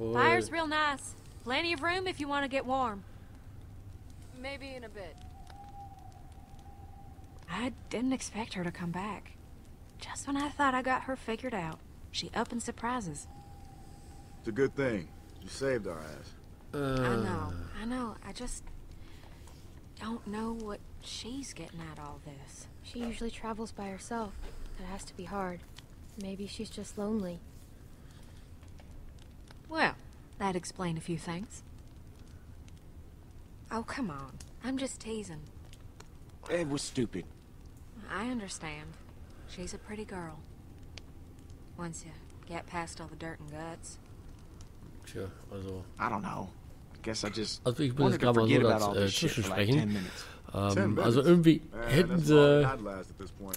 Jawohl. Fire's real nice. Plenty of room if you want to get warm. Maybe in a bit. I didn't expect her to come back. Just when I thought I got her figured out, she up and surprises. It's a good thing. You saved our ass. I know. I just don't know what she's getting at all this. She usually travels by herself. That has to be hard. Maybe she's just lonely. Well, that'd explain a few things. Oh, come on. I'm just teasing. It was stupid. I understand. She's a pretty girl. Once you get past all the dirt and guts. Sure, also. I don't know. Guess I just also, ich bin jetzt gerade mal so das Zwischensprechen. Also irgendwie hätten sie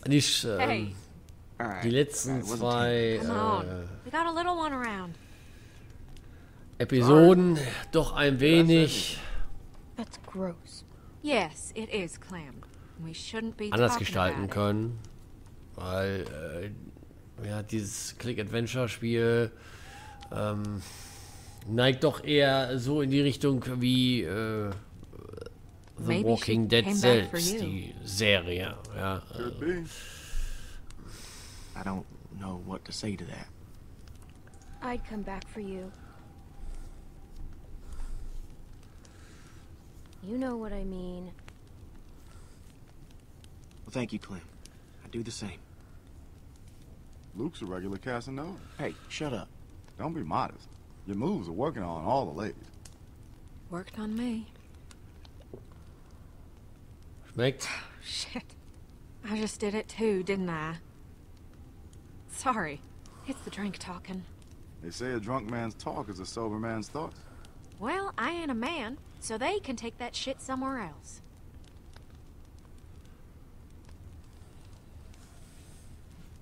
nicht die letzten zwei Episoden doch ein wenig anders gestalten können, weil ja, dieses Click-Adventure-Spiel neigt doch eher so in die Richtung wie The Walking Dead selbst, die Serie. Ja, I don't know what to say to that. I'd come back for you. You know what I mean. Well, thank you, Clem. I do the same. Luke's a regular Casanova. Hey, shut up. Don't be modest. Your moves are working on all the ladies. Worked on me. Schmeckt. Oh, shit. I just did it too, didn't I? Sorry. It's the drink talking. They say a drunk man's talk is a sober man's thoughts. Well, I ain't a man, so they can take that shit somewhere else.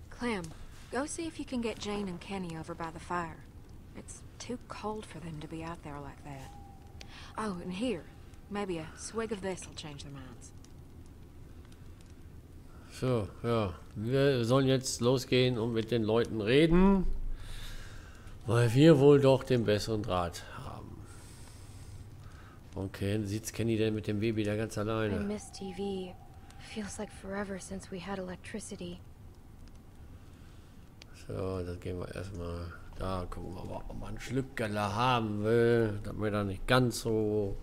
Clem, go see if you can get Jane and Kenny over by the fire. It's too cold for them to be out there like that. Oh, and here. Maybe a swig of this will change their minds. So, ja. Wir sollen jetzt losgehen und mit den Leuten reden, weil wir wohl doch den besseren Draht haben. Okay, sitzt Kenny denn mit dem Baby da ganz alleine? I miss TV. Feels like forever since we had electricity. So, das gehen wir erstmal. Da gucken wir mal, ob man einen Schlückgeller haben will, damit er nicht ganz so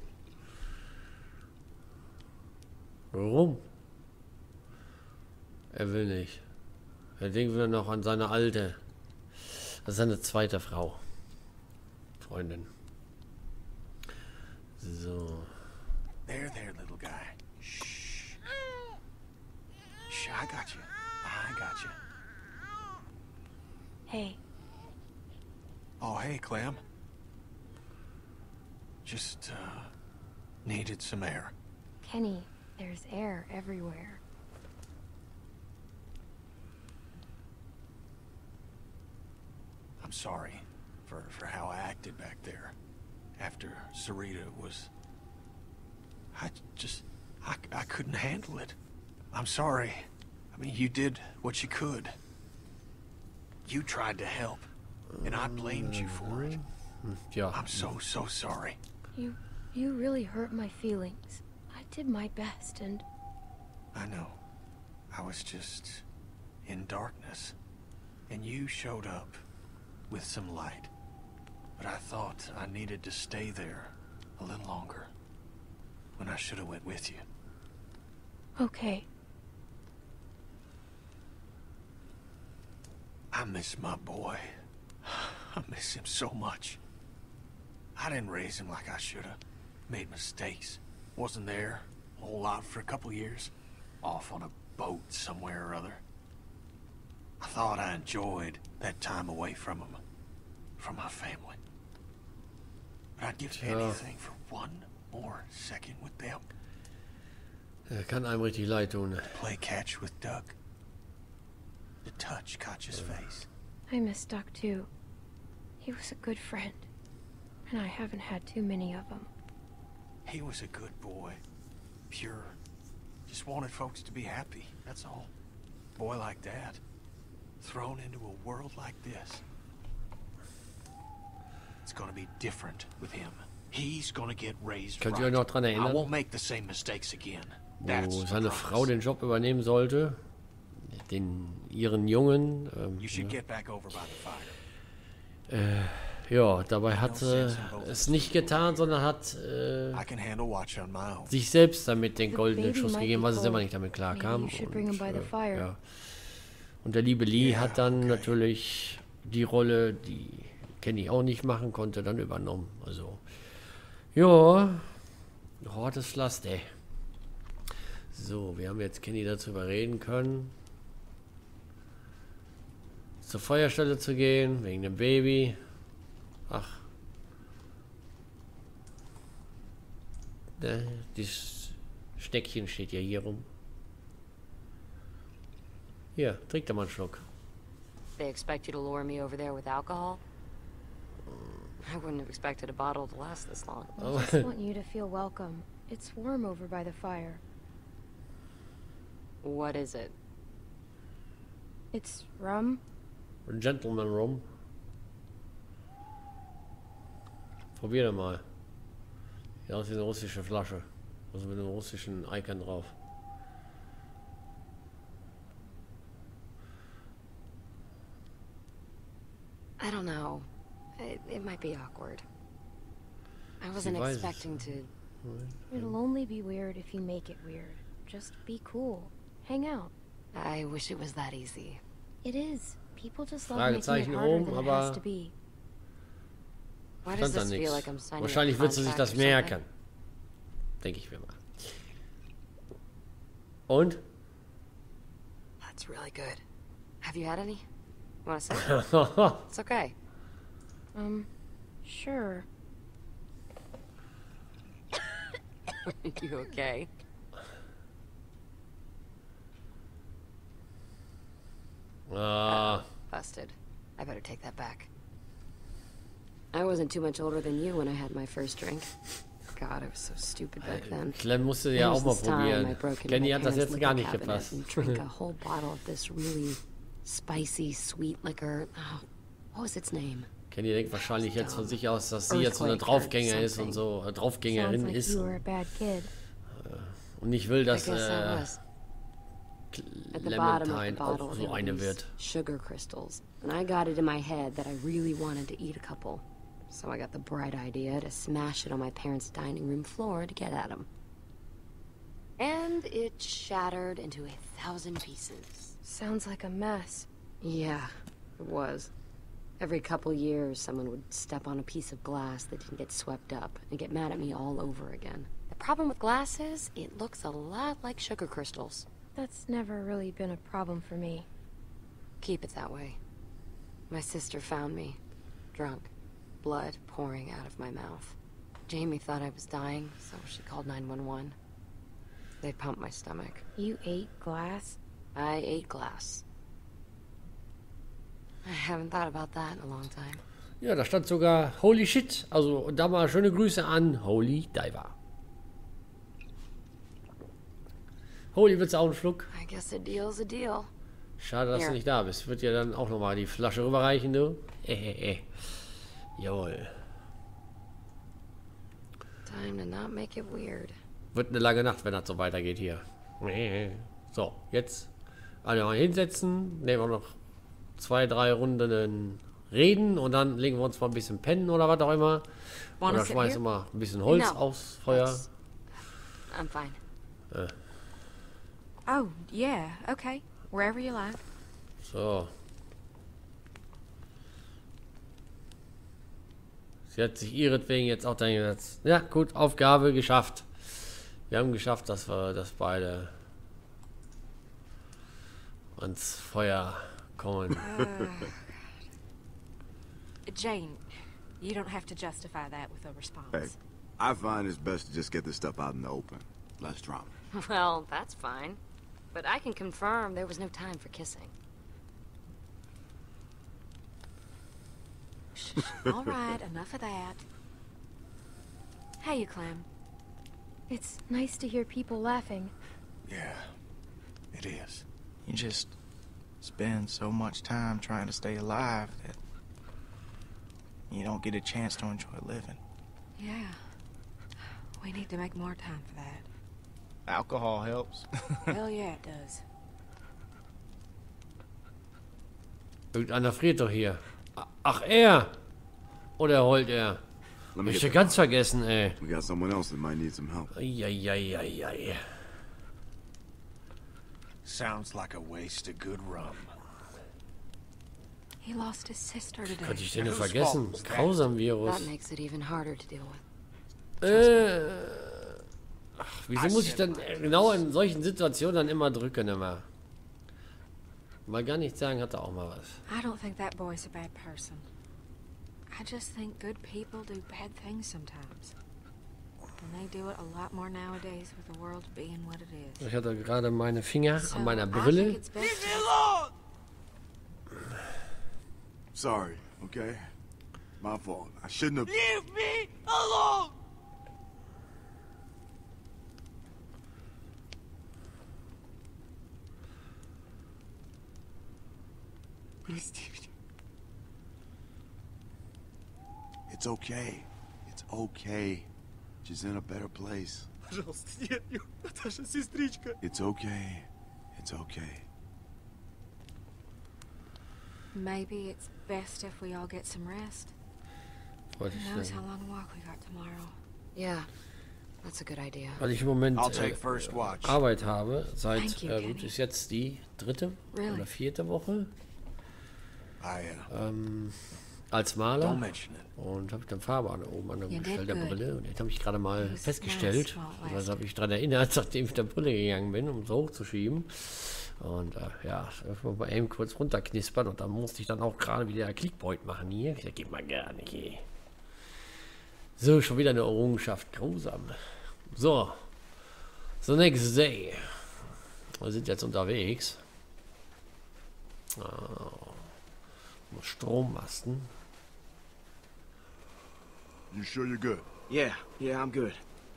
rum. Er will nicht. Er denkt wieder noch an seine alte. Das ist seine zweite Frau. Freundin. So. There, there, little guy. Shh. Shh, I got you. I got you. Hey. Oh, hey, Clem. Just, needed some air. Kenny, there's air everywhere. I'm sorry for how I acted back there. After Sarita was... I couldn't handle it. I'm sorry. I mean, you did what you could. You tried to help, and I blamed you for it. Yeah. I'm so sorry. You really hurt my feelings. I did my best, and... I know. I was just in darkness, and you showed up. With some light. But I thought I needed to stay there a little longer. When I should have went with you. Okay. I miss my boy. I miss him so much. I didn't raise him like I should have. Made mistakes. Wasn't there a whole lot for a couple years. Off on a boat somewhere or other. I thought I enjoyed that time away from him, from my family. But I'd give anything for one more second with them. Kann einem richtig leid tun. To play catch with Doug. The touch caught his face. I miss Doug too. He was a good friend, and I haven't had too many of them. He was a good boy, pure. Just wanted folks to be happy. That's all. A boy like that. Thrown into a world like this. It's gonna be different with him. He's gonna get raised right. Könnt ihr euch noch dran erinnern? I won't make the same mistakes again. Wo seine Frau den Job übernehmen sollte, ihren Jungen. Ja, dabei hat es nicht getan, sondern hat sich selbst damit den goldenen Schuss gegeben, weil sie selber nicht damit klarkam. Und der liebe Lee hat dann natürlich die Rolle, die Kenny auch nicht machen konnte, dann übernommen. Also, ja, hartes Pflaster. So, wir haben jetzt Kenny dazu überreden können, zur Feuerstelle zu gehen, wegen dem Baby. Ach. Ne, dieses Steckchen steht ja hier rum. Hier, trink da mal einen Schluck. They expect you to lure me over there with alcohol? I wouldn't have expected a bottle to last this long. I just want you to feel welcome. It's warm over by the fire. What is it? It's rum. Gentleman rum. Probier da mal. Ja, das ist eine russische Flasche. Also mit einem russischen Icon drauf. I don't know. It might be awkward. I wasn't expecting to. It'll only be weird if you make it weird. Just be cool. Hang out. I wish it was that easy. It is. People just love making it harder than it has to be. Why does this feel like I'm signing a contract or something? Wahrscheinlich wird sie sich das merken. Denke ich mir mal. Und? That's really good. Have you had any? Want to say? It's okay. Sure. You okay? Busted. I better take that back. I wasn't too much older than you when I had my first drink. God, I was so stupid back then. Glenn musste ja auch mal probieren. Glenn hat das jetzt gar nicht gepasst. Drink a whole bottle of this really spicy sweet liquor. Oh, what was its name? Kenny denkt wahrscheinlich jetzt von sich aus, dass sie jetzt so eine Draufgänger ist und so Draufgängerin ist. Und ich will, dass Clementine auch so eine wird. Sugar crystals. And I got it in my head that I really wanted to eat a couple. So I got the bright idea to smash it on my parents' dining room floor to get at them. And it shattered into 1,000 pieces. Sounds like a mess. Yeah, it was. Every couple years, someone would step on a piece of glass that didn't get swept up and get mad at me all over again. The problem with glass is, it looks a lot like sugar crystals. That's never really been a problem for me. Keep it that way. My sister found me, drunk, blood pouring out of my mouth. Jamie thought I was dying, so she called 911. They pumped my stomach. You ate glass? I ate glass. I haven't thought about that in a long time. Ja, da stand sogar Holy Shit. Also da mal schöne Grüße an Holy Diver. Holy wird's auch einen Schluck. I guess a deal's a deal. Schade, dass du nicht da bist. Wird ja dann auch nochmal die Flasche rüberreichen, du. Jawohl. Time to not make it weird. Wird eine lange Nacht, wenn das so weitergeht hier. So, jetzt einmal hinsetzen. Nehmen wir noch 2, 3 Runden reden und dann legen wir uns mal ein bisschen pennen oder was auch immer. Oder schmeißen mal ein bisschen Holz aufs Feuer. I'm fine. Oh, yeah, okay. Wherever you like. So. Sie hat sich ihretwegen jetzt auch dahin gesetzt. Ja, gut, Aufgabe geschafft. Wir haben geschafft, dass wir das beide ans Feuer kommen. Jane, you don't have to justify that with a response. Hey, I find it's best to just get this stuff out in the open. Less drama. Well, that's fine. But I can confirm there was no time for kissing. All right, enough of that. Hey, you Clem. It's nice to hear people laughing. Yeah, it is. You just spend so much time trying to stay alive that You don't get a chance to enjoy living. Yeah. We need to make more time for that. Alcohol helps. Hell yeah, it does. Irgendeiner friert doch hier. Ach, er! Oder heult er? Hab ich ja ganz vergessen, ey. We got someone else that might need some help. Eieieiei. Sounds like a waste of good rum. He lost his sister today. Könnte ich den denn vergessen? Grausam Virus. Ach, wieso muss ich dann genau in solchen Situationen dann immer drücken, immer? Mal gar nicht sagen, hat er auch mal was. I don't think that boy is a bad person. I just think good people do bad things sometimes. And they do it a lot more nowadays with the world being what it is. Ich hatte gerade meine Finger an meiner Brille. Sorry, okay? My fault. I shouldn't have... Leave me alone! It's okay. It's okay. She's in a better place. It's okay. It's okay. Maybe it's best if we all get some rest. Who knows how long a walk we got tomorrow? Yeah, that's a good idea. Weil ich im Moment Arbeit habe seit gut ist jetzt die dritte oder vierte Woche. Als Maler und habe dann Farbe an oben an der Brille und jetzt habe ich gerade mal festgestellt, also habe ich daran erinnert, nachdem ich mit der Brille gegangen bin, um es hochzuschieben und ja, mal eben kurz runterknispern und dann musste ich dann auch gerade wieder Clickpoint machen hier, das geht mal gar nicht hier. So, schon wieder eine Errungenschaft, grausam. So, the next day, wir sind jetzt unterwegs. Strommasten. You sure you're good? Yeah, yeah, I'm good.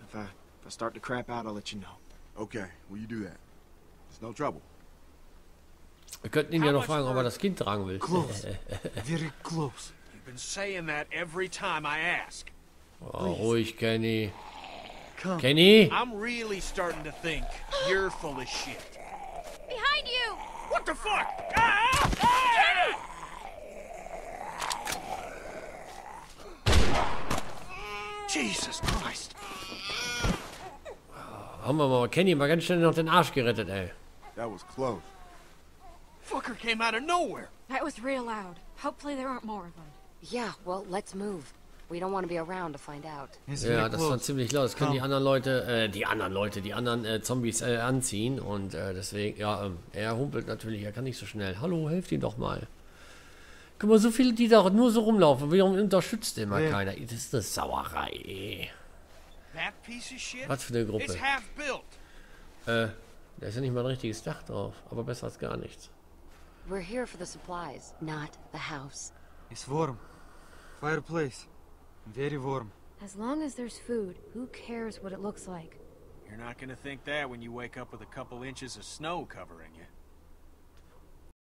If I start to crap out, I'll let you know. Okay, will you do that? There's no trouble. Wir könnten ihn ja noch fragen, ob er das Kind tragen will. Close. Very close. You've been saying that every time I ask. Oh, ruhig, Kenny. Kenny? I'm really starting to think you're full of shit. Behind you! What the fuck? Kenny! Jesus Christ! Haben wir mal Kenny mal ganz schnell noch den Arsch gerettet, ey. That was close. Fucker came out of nowhere. That was real loud. Hopefully there aren't more of them. Yeah, well, let's move. We don't want to be around to find out. Ja, das war ziemlich laut. Das können die anderen Zombies anziehen und deswegen, ja, er humpelt natürlich. Er kann nicht so schnell. Hallo, helft ihm doch mal. Guck mal, so viele, die da nur so rumlaufen, warum unterstützt immer keiner? Das ist eine Sauerei, ey. Was für eine Gruppe. Da ist ja nicht mal ein richtiges Dach drauf, aber besser als gar nichts. We're here for the supplies, not the house. It's warm. Fireplace. Very warm. As long as there's food, who cares what it looks like? You're not gonna think that when you wake up with a couple inches of snow covering you.